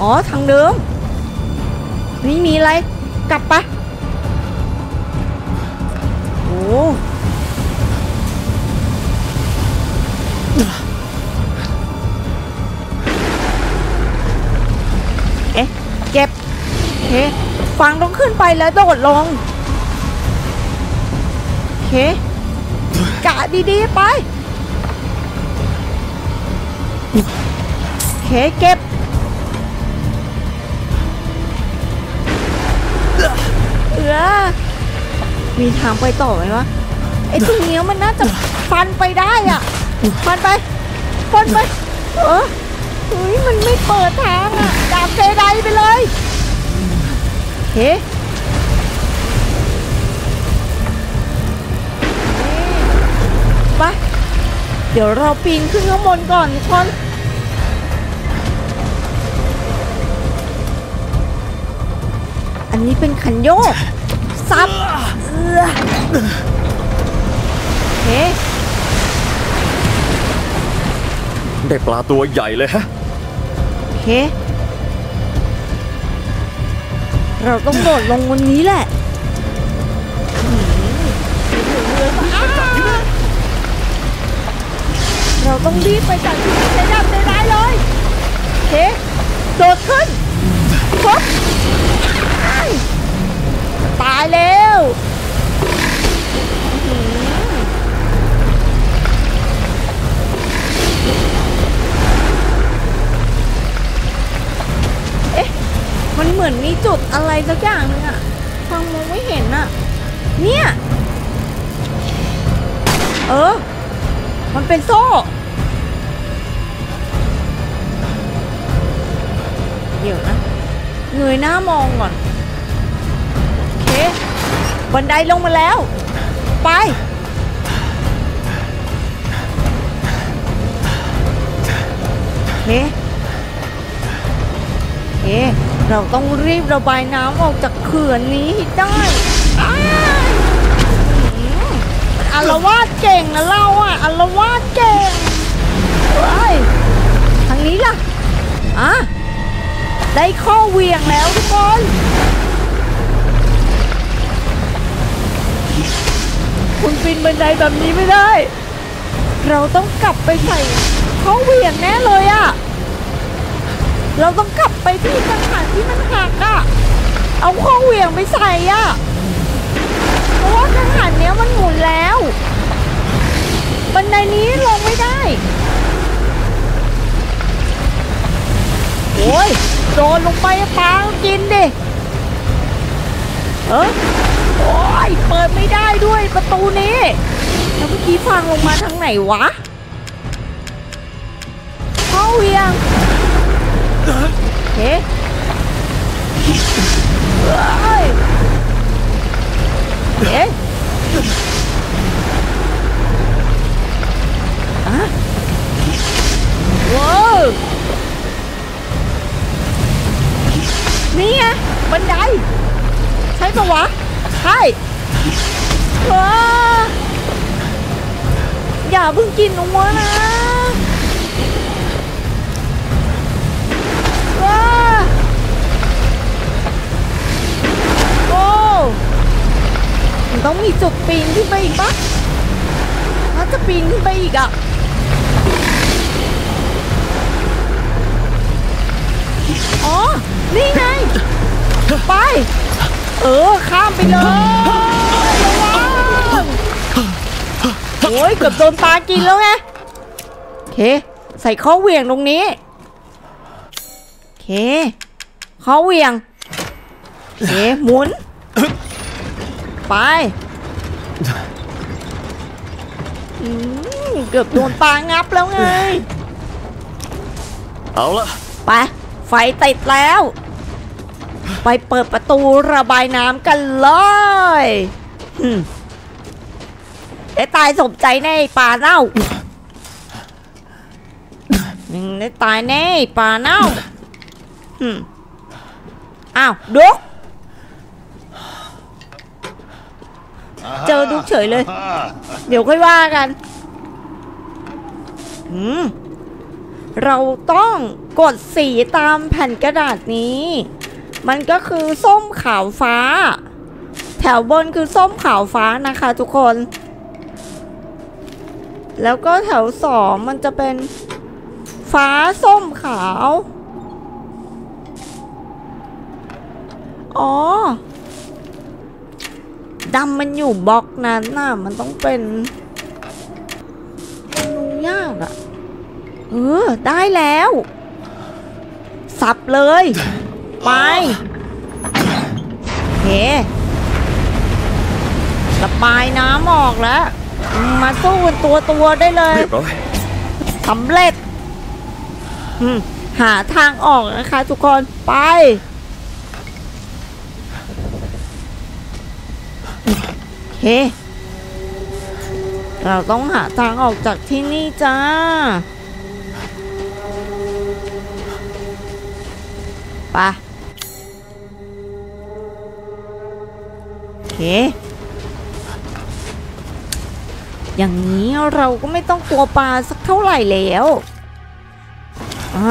อ๋อทางเดิมนี่มีอะไรกลับไปโอ้เอ๊ะเก็บเคฟังต้องขึ้นไปแล้วโดดลงเคกะดีๆไปเคเก็บเออมีทางไปต่อไหมวะไอ้ตรงนี้มันน่าจะฟันไปได้อ่ะฟันไปฟันไปเออเฮ้ยมันไม่เปิดทางอ่ะดาบเซไดไปเลยเฮ้ไปเดี๋ยวเราปีนขึ้นข้างบนก่อนทุกคนอันนี้เป็นขันโยกซับเฮ้ได้ปลาตัวใหญ่เลยฮะเฮ้เราต้องโดดลงวันนี้แหละเราต้องรีบไปจากที่นี่ใจดำใจร้ายเลยเฮ้โดดขึ้นปุ๊บตายแล้วเอ๊ะมันเหมือนมีจุดอะไรสักอย่างนึงอะฟังมองไม่เห็นอะเนี่ยเออมันเป็นโซ่เดี๋ยวนะเงยหน้ามองก่อนบันไดลงมาแล้วไปเฮ้เฮ้เราต้องรีบระบายน้ำออกจากเขื่อนนี้ได้อาละวาดเก่งนะเราอ่ะอาละวาดเก่งเฮ้ยทางนี้ล่ะอ่ะได้ข้อเหวี่ยงแล้วทุกคนคุณปีนบันไดแบบนี้ไม่ได้เราต้องกลับไปใส่ข้อเหวี่ยงแน่เลยอ่ะเราต้องกลับไปที่สถานที่มันหักอ่ะเอาข้อเหวี่ยงไปใส่อ่ะเพราะว่าสถานเนี้ยมันหมุนแล้วบันไดนี้ลงไม่ได้โอ้ยโดนลงไปปางกินดิเออโอ้ยเปิดไม่ได้ด้วยประตูนี้แล้วเมื่อกี้ฟังลงมาทางไหนวะเข้าเวียงเฮ้เฮ้อะว้าวนี่ไงบันไดใช่ปะวะใช่ว้าอย่าเพิ่งกินหัวนะว้าโอ้มันต้องมีจุดปีนขึ้นไปอีกปะน่าจะปีนขึ้นไปอีกอ่ะอ๋อนี่ไงไปเออข้ามไปเลยโอ้ยเกือบโดนปลากินแล้วไงเคใส่ข้อเหวี่ยงตรงนี้เคข้อเหวี่ยง เอ๋หมุนไปเกือบโดนปลางับแล้วไงเอาละไปไฟติดแล้วไปเปิดประตูระบายน้ำกันเลยได้ตายสมใจแน่ปลาเน่าได้ตายแน่ปลาเน่าอ้าวดุ๊กเจอดุ๊กเฉยเลยเดี๋ยวค่อยว่ากันเราต้องกดสีตามแผ่นกระดาษนี้มันก็คือส้มขาวฟ้าแถวบนคือส้มขาวฟ้านะคะทุกคนแล้วก็แถวสองมันจะเป็นฟ้าส้มขาวอ๋อดำมันอยู่บล็อกนั้นน่ะมันต้องเป็นมันดูยากอะเออได้แล้วสับเลยไปเฮ้ระบายน้ำออกแล้วมาสู้กันตัวตัวได้เลยสำเร็จหาทางออกนะคะทุกคนไปเฮ้เราต้องหาทางออกจากที่นี่จ้าไปเฮ้อย่างนี้เราก็ไม่ต้องตัวปลาสักเท่าไหร่แล้วอ่ะ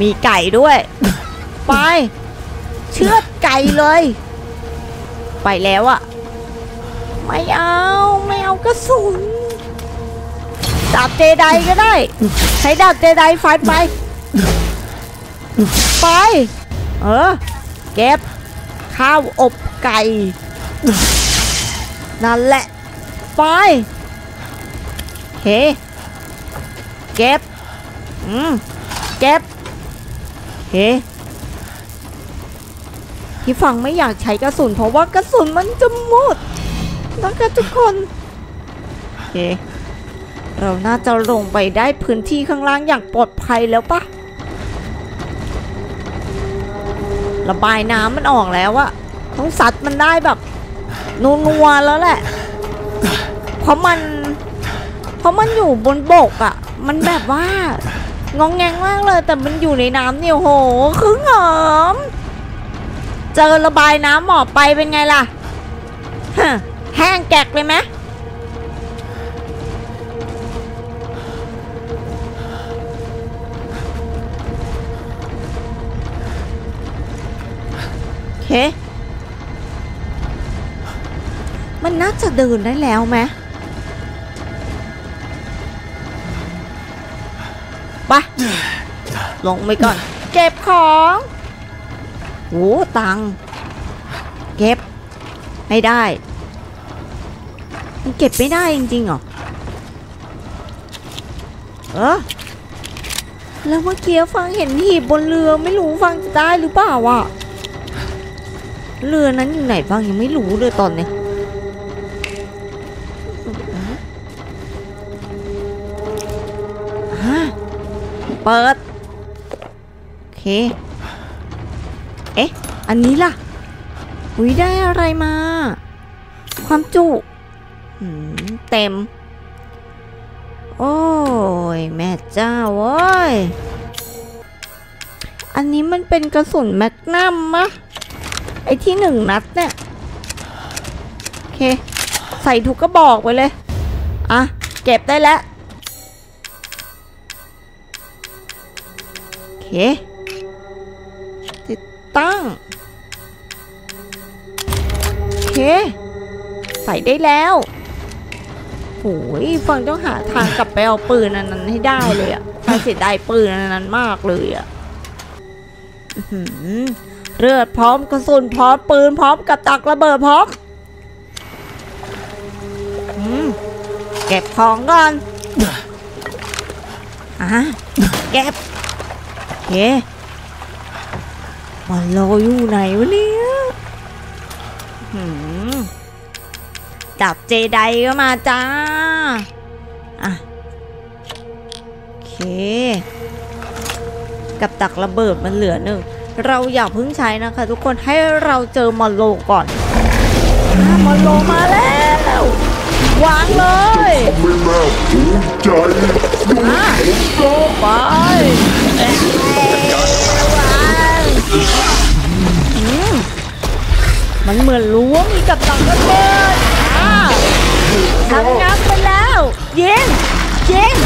มีไก่ด้วยไปเชือดไก่เลยไปแล้วอ่ะไม่เอาไม่เอากระสุนดาบเจไดก็ได้ใช้ดาบเจไดฟันไปไปเออเก็บข้าวอบไก่นั่นแหละไปเฮ้เก็บอืมเก็บเฮ้ที่ฟังไม่อยากใช้กระสุนเพราะว่ากระสุนมันจะหมดนะคะทุกคนเฮ้เราน่าจะลงไปได้พื้นที่ข้างล่างอย่างปลอดภัยแล้วปะระบายน้ำมันออกแล้วอะต้องซัดมันได้แบบนัวๆแล้วแหละเพราะมันเพราะมันอยู่บนบกอะมันแบบว่างองแงงมากเลยแต่มันอยู่ในน้ำเนี่ยโหคือหอมเจอระบายน้ำหมอบไปเป็นไงล่ะแห้งแกกเลยไหมเฮ้มันน่าจะเดินได้แล้วไหมไปลงไปก่อนเก็บของโอ้ตังเก็บไม่ได้มันเก็บไม่ได้จริงๆหรอเออแล้วเมื่อกี้ฟังเห็นหีบบนเรือไม่รู้ฟังจะได้หรือเปล่าวะเรือนั้นอยู่ไหนฟังยังไม่รู้เลยตอนนี้เปิดโอเคเอ๊ะอันนี้ล่ะอุ้ยได้อะไรมาความจุเต็มโอ้ยแม่เจ้าเว้ยอันนี้มันเป็นกระสุนแมกนัมมะไอที่หนึ่งนัดเนี่ยโอเคใส่ทุกกระบอกไปเลยอ่ะเก็บได้แล้วโอเคติดตั้งโอเคใส่ได้แล้วโอ้ยฟังต้องหาทางกลับไปเอาปืนอันนั้นให้ได้เลยอ่ะใครเสียดายปืนอันนั้นมากเลยอ่ะเลือดพร้อมกระสุนพร้อมปืนพร้อมกับตักระเบิดพร้อมเก็บของก่อนอ่ะเก็บเฮ้ มันรออยู่ไหนวะเนี่ยจับเจไดก็มาจ้าอ่ะโอเคกับตักระเบิดมันเหลือหนึ่งเราอย่าเพิ่งใช้นะคะทุกคนให้เราเจอมอนโลก่อนมอนโลมาแล้ววางเลยใจดูไปมันเหมือนล้วงกับตักระเบิดทั้งนับไปแล้วเย็นเย็น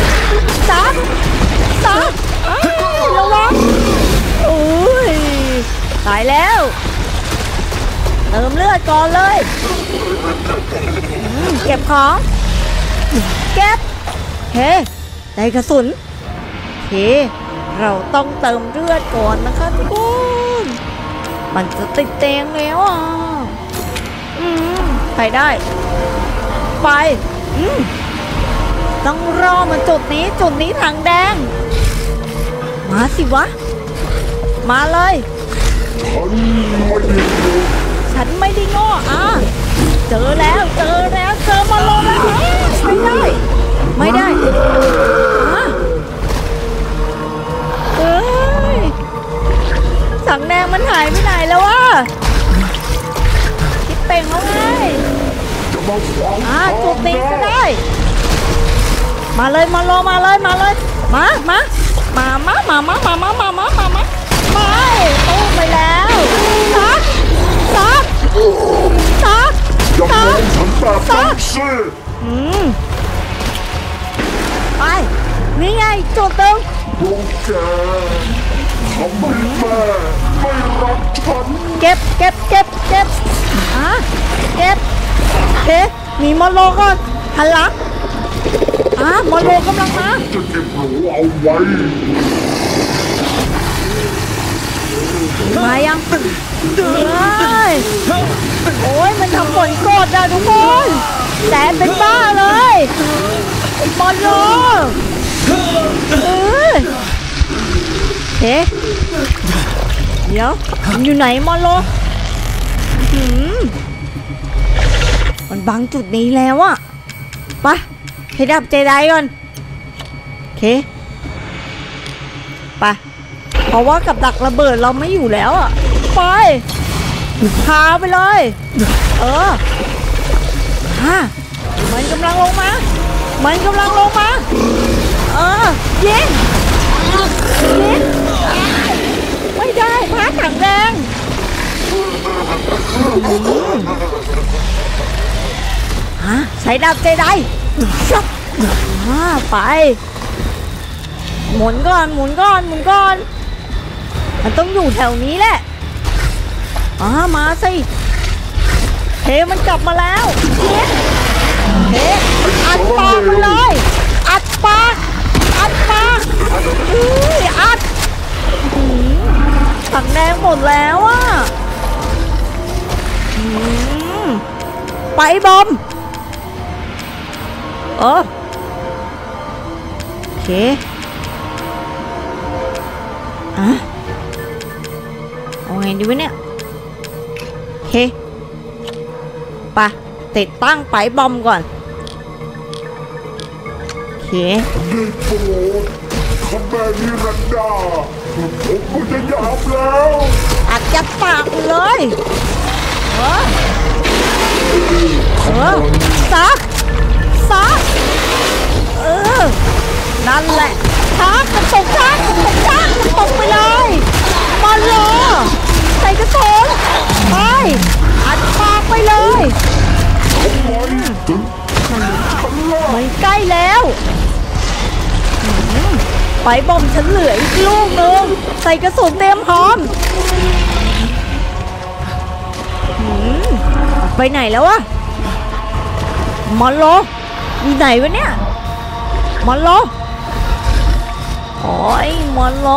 ซับซับระวังโอ้ยตายแล้วเติมเลือดก่อนเลยเก็บของเก็บเฮ้ได้กระสุนเฮ้เราต้องเติมเลือดก่อนนะคะทุกคนมันจะติดเตียงแล้วอ่ะไปได้ไปต้องรอมาจุดนี้จุดนี้ทางแดงมาสิวะมาเลยฉันไม่ได้ง้ออ่ะเจอแล้วเจอแล้วเจอมาลงแล้วไม่ได้ไม่ได้เฮ้ยสังแดงมันหายไปไหนแล้ววะคิดเป่งเอาไงอ่ะจุดตีก็ได้มาเลยมาลงมาเลยมาเลยมามามามามามามามามามามามาไม่ตู้ไปแล้วซักซักซักซักซักอืมไปนี่ไงจบตึงดูแกทำไมแม่ไม่รักฉันเก็บเก็บเก็บเก็บอ่ะเก็บเฮ้มีมอลโลก็หันหลังอ่ะมอลโลกำลังมาจะเก็บหนูเอาไว้มายังเลยโอ้ยมันทำฝนกดอ่ะทุกคนแต่เป็นบ้าเลยบอลลูนเอ๊ะเดี๋ยวอยู่ไหนมอลลูนมันบังจุดนี้แล้วอ่ะไปให้ดับใจได้ก่อนโอเคไปเพราะว่ากับดักระเบิดเราไม่อยู่แล้วอ่ะไปพาไปเลยเออฮ่ามันกำลังลงมามันกำลังลงมาเออเย็นเย็นไม่ได้พาถังแดงฮะใช้ดาบใจได้ซับฮ่าไปหมุนก่อนหมุนก่อนหมุนก่อนมันต้องอยู่แถวนี้แหละอ่ามาสิเฮ้มันกลับมาแล้วเฮ้เฮ้อัดปากมันเลยอัดปากอัดปากอื้ออัดถังแดงหมดแล้วอ่ะไปบอมเออโอเคอะเอาไงดีวะเนี่ยเฮ้ปะติดตั้งไปบอมก่อนเฮ้ได้โปรดคำแม่นิรันดาผมก็จะยามแล้วอัดจับปากเลยเออเออซักซักเออนั่นแหละซักกระตุกซักกระตุกซักกระตุกไปเลยบอลโลใส่กระสุนไปอัดปากไปเลยมันใกล้แล้วไปบอมฉันเหลืออีกลูกนึงใส่กระสุนเตรียมพร้อมไปไหนแล้ววะมอนโลอยู่ไหนวะเนี่ยมอนโลโอ้ยมอนโล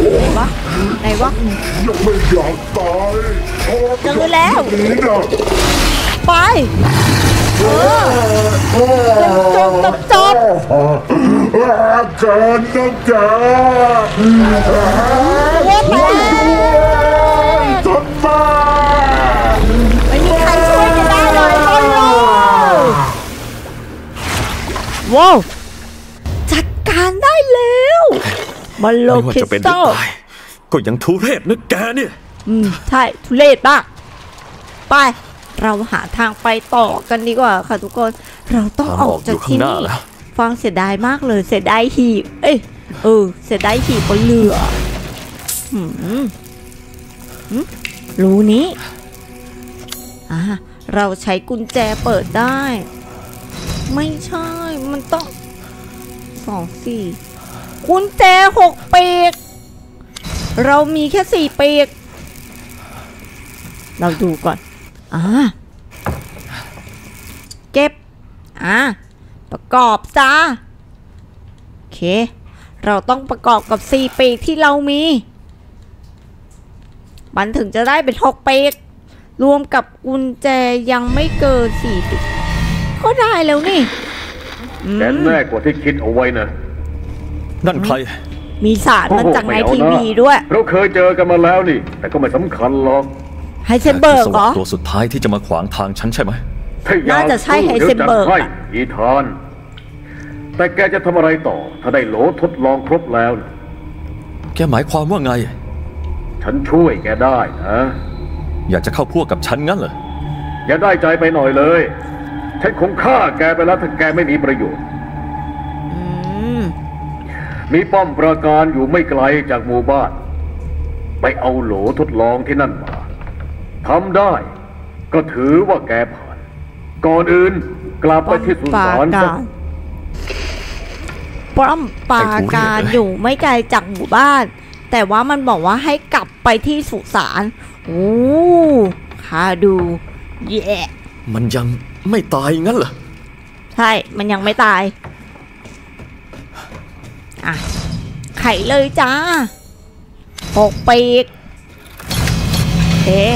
ไหนวะไหนวะยังไม่อยากตายเจอแล้วไปเออจบจบจบเกินนะจ๊ะ ว้าวจัดการได้แล้วมาโลคริสตัลก็ยังทุเรศนะแกเนี่ยอืมใช่ทุเรศบ้างไปเราหาทางไปต่อกันดีกว่าค่ะทุกคนเราต้องออกจากที่นี่ฟังเสียดายมากเลยเสียดายหีบเอ้ยเออเสียดายหีบก็เหลืออืมรูนี้อ่ะเราใช้กุญแจเปิดได้ไม่ใช่มันต้องสองสี่กุญแจหกเปกเรามีแค่สี่เปกเราดูก่อนอ่ะเก็บอ่ะประกอบจ้าโอเคเราต้องประกอบกับสี่เปกที่เรามีมันถึงจะได้เป็นหกเปกรวมกับกุญแจยังไม่เกินสี่สิบก็ได้แล้วนี่แกแน่กว่าที่คิดเอาไว้นะนั่นใครมีสารมาจากในทีวีด้วยเราเคยเจอกันมาแล้วนี่แต่ก็ไม่สำคัญหรอกไฮเซนเบิร์กเหรอตัวสุดท้ายที่จะมาขวางทางฉันใช่ไหมน่าจะใช่ไฮเซนเบิร์กอีธานแต่แกจะทำอะไรต่อถ้าได้โหลทดลองครบแล้วแกหมายความว่าไงฉันช่วยแกได้นะอยากจะเข้าพวกกับฉันงั้นเหรออย่าได้ใจไปหน่อยเลยฉันคงฆ่าแกไปแล้วถ้าแกไม่มีประโยชน์มีป้อมปราการอยู่ไม่ไกลจากหมู่บ้านไปเอาโหลทดลองที่นั่นมาทำได้ก็ถือว่าแกผ่านก่อนอื่นกลับไปที่สุสานป้อมปราการอยู่ไม่ไกลจากหมู่บ้านแต่ว่ามันบอกว่าให้กลับไปที่สุสานโอ้ค่ะดูแย่มันยังไม่ตายงั้นเหรอใช่มันยังไม่ตายอ่ะไขเลยจ้าปกปีกเอ๊ะ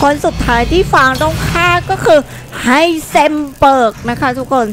คนสุดท้ายที่ฟางต้องฆ่าก็คือไฮเซนเบิร์กนะคะทุกคน